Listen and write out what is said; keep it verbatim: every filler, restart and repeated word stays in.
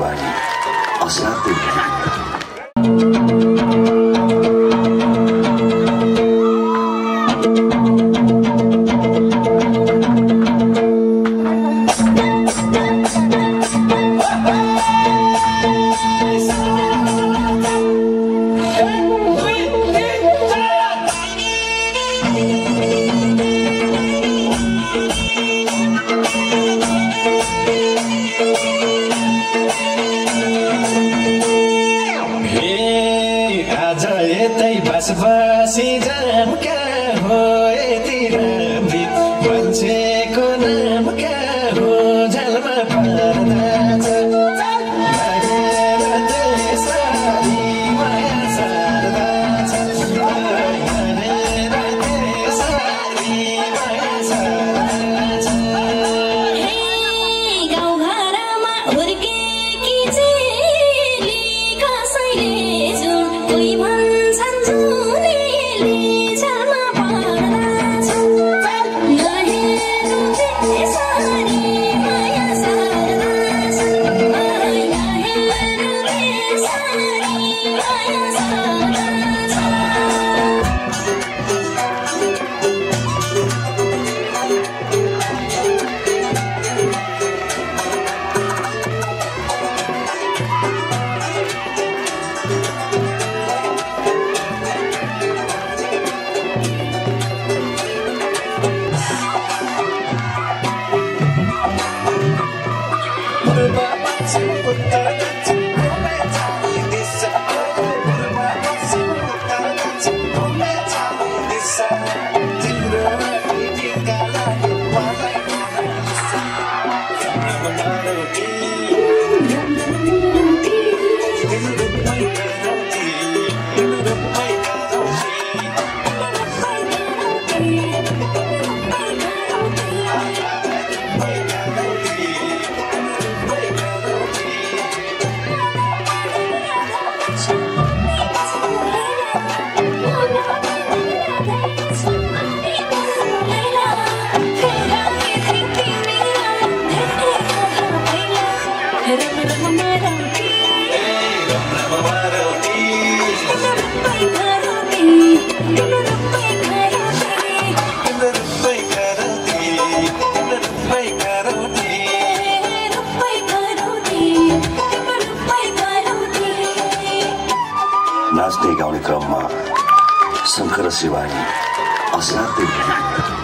Bye. नाच्ने गाउने क्रममा शङ्कर शिवानी असाध्यै